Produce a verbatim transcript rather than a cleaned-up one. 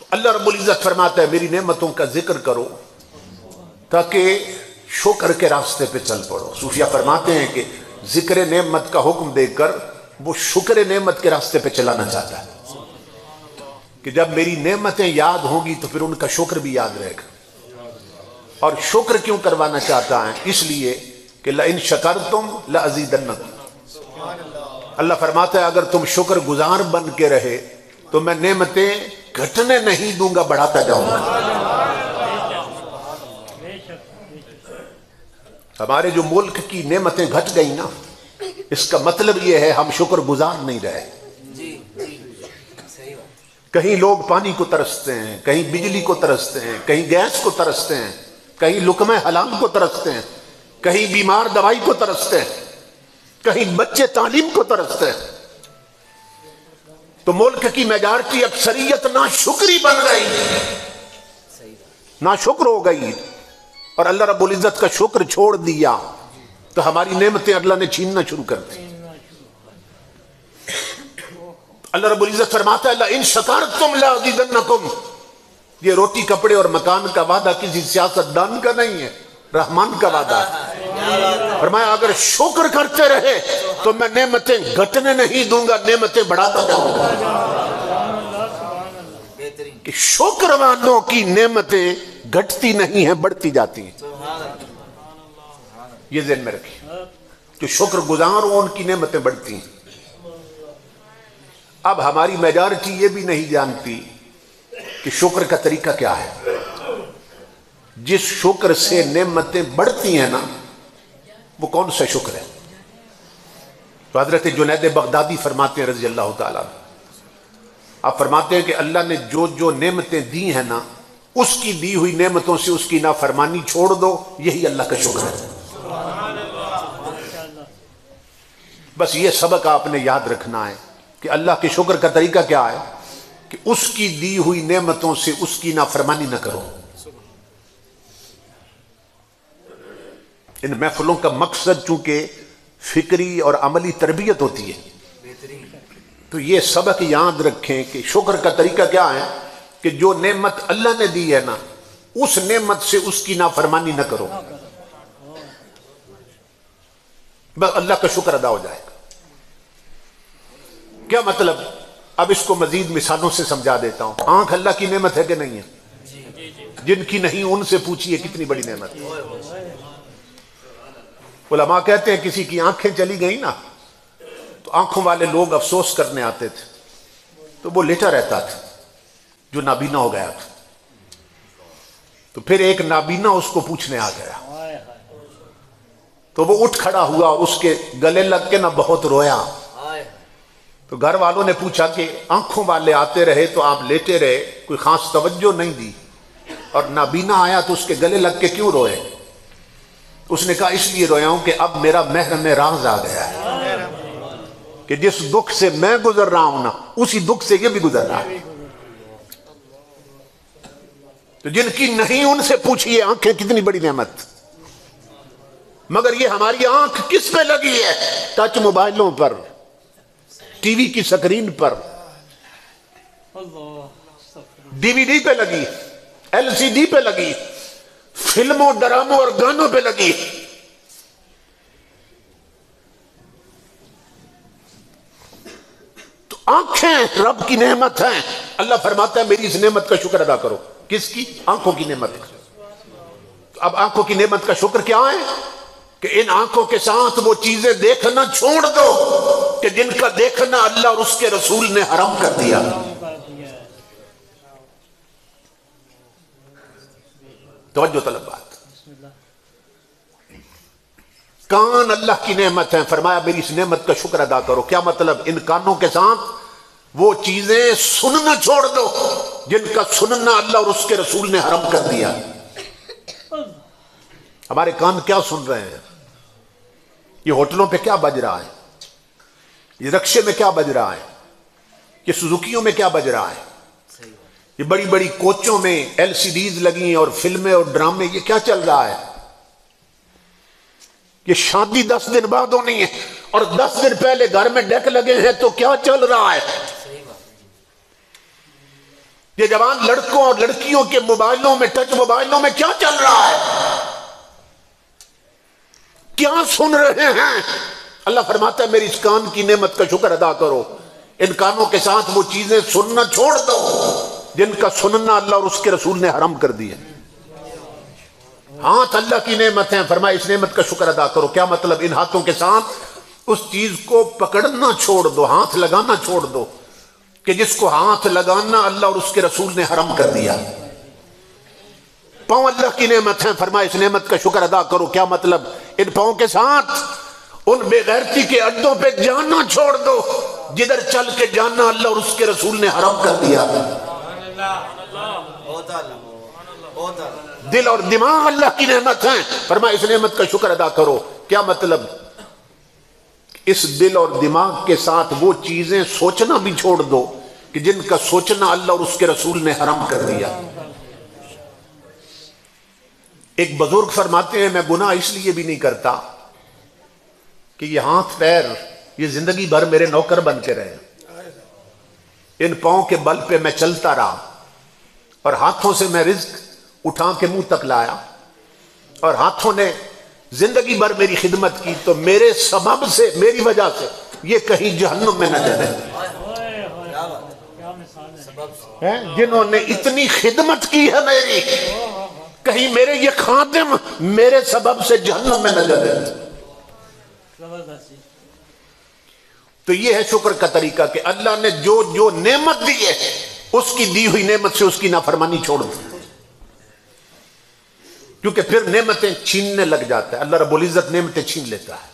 तो अल्लाह रब्बुल इज़्ज़त फरमाता है मेरी नेमतों का जिक्र करो ताकि शुक्र के रास्ते पे चल पड़ो। सूफिया फरमाते हैं कि जिक्र नेमत का हुक्म देकर वो शुक्र नेमत के रास्ते पे चलाना चाहता है कि जब मेरी नेमतें याद होंगी तो फिर उनका शुक्र भी याद रहेगा। और शुक्र क्यों करवाना चाहता है? इसलिए कि ला इन शकरतुम ला अज़ीदन्नकुम। अल्लाह फरमाता है अगर तुम शुक्र गुजार बन के रहे तो मैं नेमतें घटने नहीं दूंगा, बढ़ाता जाऊंगा। हमारे जो मुल्क की नेमतें घट गई ना, इसका मतलब यह है हम शुक्र गुजार नहीं रहे। कहीं लोग पानी को तरसते हैं, कहीं बिजली को तरसते हैं, कहीं गैस को तरसते हैं, कहीं लुकमे हलाल को तरसते हैं, कहीं बीमार दवाई को तरसते हैं, कहीं बच्चे तालीम को तरसते हैं। तो मुल्क की मेजॉरिटी अक्सरियत ना शुक्री बन गई, ना शुक्र हो गई और अल्लाह रब्बुल इज़्ज़त का शुक्र छोड़ दिया तो हमारी नेमतें अल्लाह ने छीनना शुरू कर दी। अल्लाह रब्बुल इज़्ज़त फरमाता है ला इन शकरतुम ला अज़ीदन्नकुम। ये रोटी कपड़े और मकान का वादा किसी सियासतदान का नहीं है, रहमान का वादा है। फरमाया अगर शुक्र करते रहे तो मैं नेमतें घटने नहीं दूंगा, नेमतें बढ़ाता जाऊंगा। कि शुक्र वालों की नेमतें घटती नहीं है, बढ़ती जाती है। ये ज़हन में रखिए, जो शुक्र गुजार हो उनकी नेमतें बढ़ती हैं। अब हमारी मेजॉरिटी ये भी नहीं जानती कि शुक्र का तरीका क्या है। जिस शुक्र से नेमतें बढ़ती हैं ना, वो कौन सा शुक्र है? तो हजरत जुनैद बगदादी फरमाते हैं रजी अल्लाह ताला, आप फरमाते हैं कि अल्लाह ने जो जो नेमतें दी हैं ना, उसकी दी हुई नेमतों से उसकी नाफरमानी छोड़ दो, यही अल्लाह का शुक्र है। बस ये सबक आपने याद रखना है कि अल्लाह के शुक्र का तरीका क्या है कि उसकी दी हुई नेमतों से उसकी नाफरमानी ना करो। इन महफिलों का मकसद चूंकि फिक्री और अमली तरबियत होती है, तो ये सबक याद रखें कि शुक्र का तरीका क्या है कि जो नेमत अल्लाह ने दी है ना, उस नेमत से उसकी नाफरमानी ना करो, बस अल्लाह का शुक्र अदा हो जाएगा। क्या मतलब? अब इसको मजीद मिसालों से समझा देता हूं। आंख अल्लाह की नेमत है कि नहीं है? जिनकी नहीं उनसे पूछिए कितनी बड़ी नेमत है। उलमा कहते हैं किसी की आंखें चली गई ना, तो आंखों वाले लोग अफसोस करने आते थे, तो वो लेटा रहता था जो नाबीना हो गया था। तो फिर एक नाबीना उसको पूछने आ गया, तो वो उठ खड़ा हुआ और उसके गले लग के ना बहुत रोया। तो घर वालों ने पूछा कि आंखों वाले आते रहे तो आप लेटे रहे, कोई खास तवज्जो नहीं दी, और नाबीना आया तो उसके गले लग के क्यों रोए? उसने कहा इसलिए रोया हूं कि अब मेरा महर में राज आ गया है कि जिस दुख से मैं गुजर रहा हूं ना, उसी दुख से ये भी गुजर रहा है। तो जिनकी नहीं उनसे पूछिए आंखें कितनी बड़ी नेमत। मगर ये हमारी आंख किस पे लगी है? टच मोबाइलों पर, टीवी की स्क्रीन पर, डीवीडी पे लगी, एलसीडी पे लगी, फिल्मों ड्रामों और गानों पे लगी। तो आंखें रब की नेमत हैं। अल्लाह फरमाता है मेरी इस नेमत का शुक्र अदा करो। किसकी? आंखों की नेमत का। तो अब आंखों की नेमत का शुक्र क्या है कि इन आंखों के साथ वो चीजें देखना छोड़ दो कि जिनका देखना अल्लाह और उसके रसूल ने हराम कर दिया। तवज्जो तलब बात। कान अल्लाह की नेमत है, फरमाया मेरी इस नेमत का शुक्र अदा करो। क्या मतलब? इन कानों के साथ वो चीजें सुनना छोड़ दो जिनका सुनना अल्लाह और उसके रसूल ने हराम कर दिया। हमारे कान क्या सुन रहे हैं? ये होटलों पे क्या बज रहा है? ये रक्शे में क्या बज रहा है? ये सुजुकियों में क्या बज रहा है? ये बड़ी बड़ी कोचों में एलसीडीज लगी हैं और फिल्में और ड्रामे, ये क्या चल रहा है? ये शादी दस दिन बाद होनी है और दस दिन पहले घर में डेक लगे हैं, तो क्या चल रहा है? ये जवान लड़कों और लड़कियों के मोबाइलों में, टच मोबाइलों में क्या चल रहा है, क्या सुन रहे हैं। अल्लाह फरमाता है मेरी इस कान की नेमत का शुक्र अदा करो, इन कानों के साथ वो चीजें सुनना छोड़ दो जिनका सुनना अल्लाह और उसके रसूल ने हराम कर दिया। हाथ अल्लाह की नेमत है, फरमाया इस नेमत का शुक्र अदा करो। क्या मतलब, इन हाथों के साथ उस चीज को पकड़ना छोड़ दो, हाथ लगाना छोड़ दो कि जिसको हाथ लगाना अल्लाह और उसके रसूल ने हराम कर दिया। पांव अल्लाह की नेमत है, फरमाया इस नेमत का शुक्र अदा करो। क्या मतलब, इन पांव के साथ उन बेगैरती के अड्डों पे जाना छोड़ दो जिधर चल के जाना अल्लाह और उसके रसूल ने हराम कर दिया। दिल और दिमाग अल्लाह की नेमत है, फरमाया इस नेमत का शुक्र अदा करो। क्या मतलब, इस दिल और दिमाग के साथ वो चीजें सोचना भी छोड़ दो कि जिनका सोचना अल्लाह और उसके रसूल ने हराम कर दिया। एक बुजुर्ग फरमाते हैं मैं गुनाह इसलिए भी नहीं करता कि ये हाथ पैर ये जिंदगी भर मेरे नौकर बन के रहे, इन पांव के बल पे मैं चलता रहा और हाथों से मैं रिज्क उठा के मुंह तक लाया और हाथों ने जिंदगी भर मेरी खिदमत की, तो मेरे सबब से, मेरी वजह से ये कहीं जहन्नुम में न जाए। जिन्होंने इतनी खिदमत की है मेरी, कहीं मेरे ये खादिम मेरे सबब से जहन्नुम में न जाए। तो ये है शुक्र का तरीका कि अल्लाह ने जो जो नेमत दी है उसकी दी हुई नेमत से उसकी नाफरमानी छोड़ दी, क्योंकि फिर नेमतें छीनने लग जाता है, अल्लाह रब्बुल इज्जत नेमतें छीन लेता है।